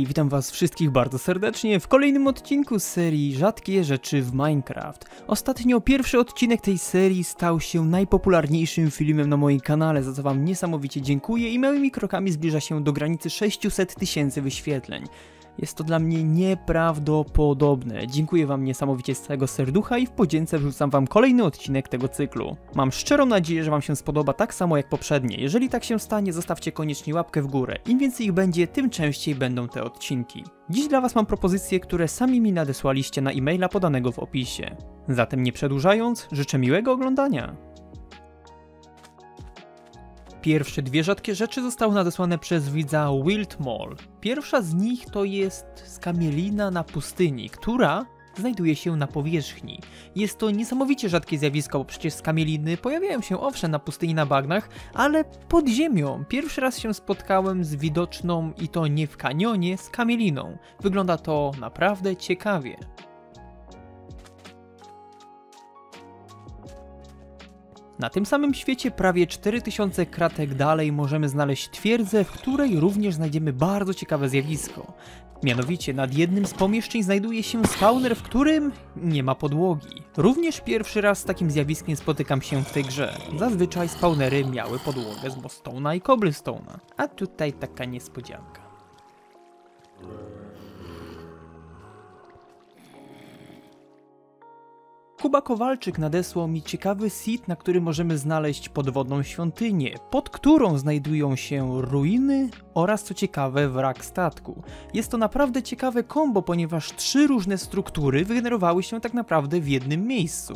i witam was wszystkich bardzo serdecznie w kolejnym odcinku z serii Rzadkie Rzeczy w Minecraft. Ostatnio pierwszy odcinek tej serii stał się najpopularniejszym filmem na moim kanale, za co wam niesamowicie dziękuję i małymi krokami zbliża się do granicy 600 000 wyświetleń. Jest to dla mnie nieprawdopodobne. Dziękuję wam niesamowicie z całego serducha i w podzięce wrzucam wam kolejny odcinek tego cyklu. Mam szczerą nadzieję, że wam się spodoba tak samo jak poprzednie. Jeżeli tak się stanie, zostawcie koniecznie łapkę w górę. Im więcej ich będzie, tym częściej będą te odcinki. Dziś dla was mam propozycje, które sami mi nadesłaliście na e-maila podanego w opisie. Zatem nie przedłużając, życzę miłego oglądania. Pierwsze dwie rzadkie rzeczy zostały nadesłane przez widza Wildmall. Pierwsza z nich to jest skamielina na pustyni, która znajduje się na powierzchni. Jest to niesamowicie rzadkie zjawisko, bo przecież skamieliny pojawiają się owszem na pustyni, na bagnach, ale pod ziemią. Pierwszy raz się spotkałem z widoczną, i to nie w kanionie, skamieliną. Wygląda to naprawdę ciekawie. Na tym samym świecie, prawie 4000 kratek dalej, możemy znaleźć twierdzę, w której również znajdziemy bardzo ciekawe zjawisko. Mianowicie nad jednym z pomieszczeń znajduje się spawner, w którym nie ma podłogi. Również pierwszy raz z takim zjawiskiem spotykam się w tej grze. Zazwyczaj spawnery miały podłogę z mostone'a i cobblestone'a, a tutaj taka niespodzianka. Kuba Kowalczyk nadesłał mi ciekawy sit, na którym możemy znaleźć podwodną świątynię, pod którą znajdują się ruiny oraz, co ciekawe, wrak statku. Jest to naprawdę ciekawe kombo, ponieważ trzy różne struktury wygenerowały się tak naprawdę w jednym miejscu.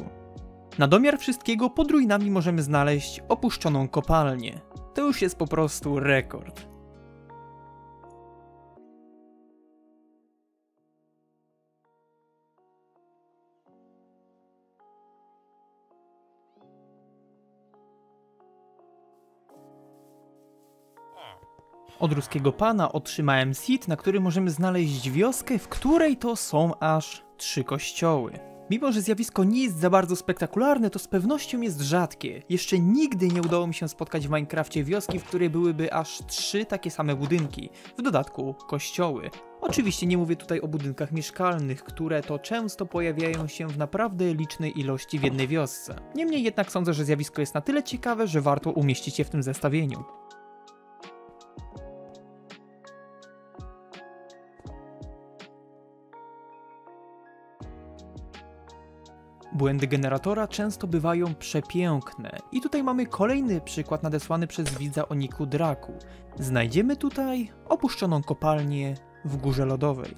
Na domiar wszystkiego pod ruinami możemy znaleźć opuszczoną kopalnię. To już jest po prostu rekord. Od ruskiego pana otrzymałem sit, na którym możemy znaleźć wioskę, w której to są aż 3 kościoły. Mimo że zjawisko nie jest za bardzo spektakularne, to z pewnością jest rzadkie. Jeszcze nigdy nie udało mi się spotkać w Minecrafcie wioski, w której byłyby aż 3 takie same budynki, w dodatku kościoły. Oczywiście nie mówię tutaj o budynkach mieszkalnych, które to często pojawiają się w naprawdę licznej ilości w jednej wiosce. Niemniej jednak sądzę, że zjawisko jest na tyle ciekawe, że warto umieścić je w tym zestawieniu. Błędy generatora często bywają przepiękne. I tutaj mamy kolejny przykład nadesłany przez widza Oniku Draku. Znajdziemy tutaj opuszczoną kopalnię w górze lodowej.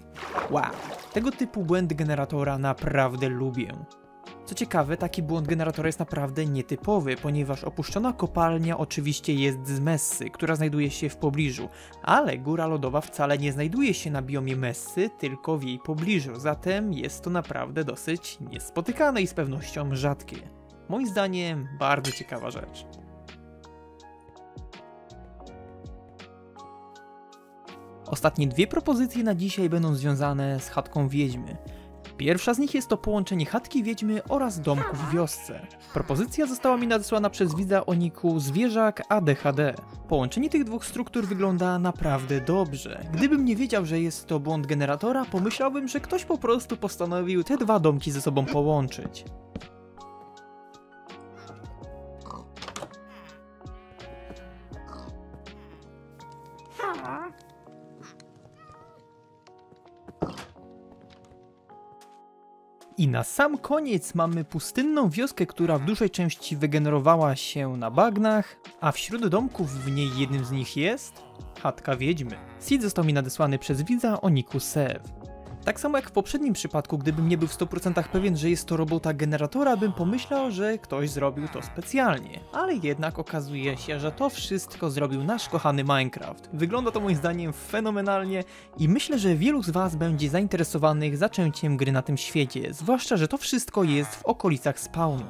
Wow, tego typu błędy generatora naprawdę lubię. Co ciekawe, taki błąd generatora jest naprawdę nietypowy, ponieważ opuszczona kopalnia oczywiście jest z Messy, która znajduje się w pobliżu, ale góra lodowa wcale nie znajduje się na biomie Messy, tylko w jej pobliżu, zatem jest to naprawdę dosyć niespotykane i z pewnością rzadkie. Moim zdaniem bardzo ciekawa rzecz. Ostatnie dwie propozycje na dzisiaj będą związane z chatką wiedźmy. Pierwsza z nich jest to połączenie chatki wiedźmy oraz domków w wiosce. Propozycja została mi nadesłana przez widza o niku Zwierzak ADHD. Połączenie tych dwóch struktur wygląda naprawdę dobrze. Gdybym nie wiedział, że jest to błąd generatora, pomyślałbym, że ktoś po prostu postanowił te dwa domki ze sobą połączyć. I na sam koniec mamy pustynną wioskę, która w dużej części wygenerowała się na bagnach, a wśród domków w niej jednym z nich jest chatka wiedźmy. Seed został mi nadesłany przez widza o niku Sev. Tak samo jak w poprzednim przypadku, gdybym nie był w 100% pewien, że jest to robota generatora, bym pomyślał, że ktoś zrobił to specjalnie. Ale jednak okazuje się, że to wszystko zrobił nasz kochany Minecraft. Wygląda to moim zdaniem fenomenalnie i myślę, że wielu z was będzie zainteresowanych zaczęciem gry na tym świecie, zwłaszcza że to wszystko jest w okolicach spawnu.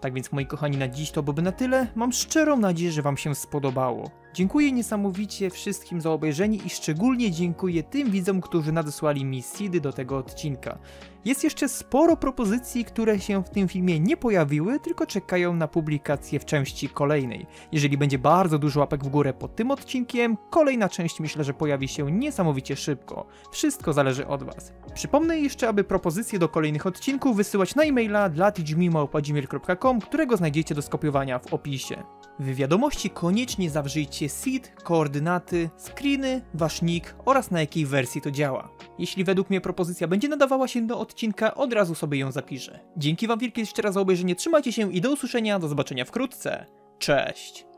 Tak więc moi kochani, na dziś to byłoby na tyle. Mam szczerą nadzieję, że wam się spodobało. Dziękuję niesamowicie wszystkim za obejrzenie i szczególnie dziękuję tym widzom, którzy nadesłali mi seedy do tego odcinka. Jest jeszcze sporo propozycji, które się w tym filmie nie pojawiły, tylko czekają na publikację w części kolejnej. Jeżeli będzie bardzo dużo łapek w górę pod tym odcinkiem, kolejna część myślę, że pojawi się niesamowicie szybko. Wszystko zależy od Was. Przypomnę jeszcze, aby propozycje do kolejnych odcinków wysyłać na e-maila dla@gmail.com, którego znajdziecie do skopiowania w opisie. W wiadomości koniecznie zawrzyjcie seed, koordynaty, screeny, Wasz nick oraz na jakiej wersji to działa. Jeśli według mnie propozycja będzie nadawała się do odcinka, od razu sobie ją zapiszę. Dzięki Wam wielkie jeszcze raz za obejrzenie, trzymajcie się i do usłyszenia, do zobaczenia wkrótce. Cześć!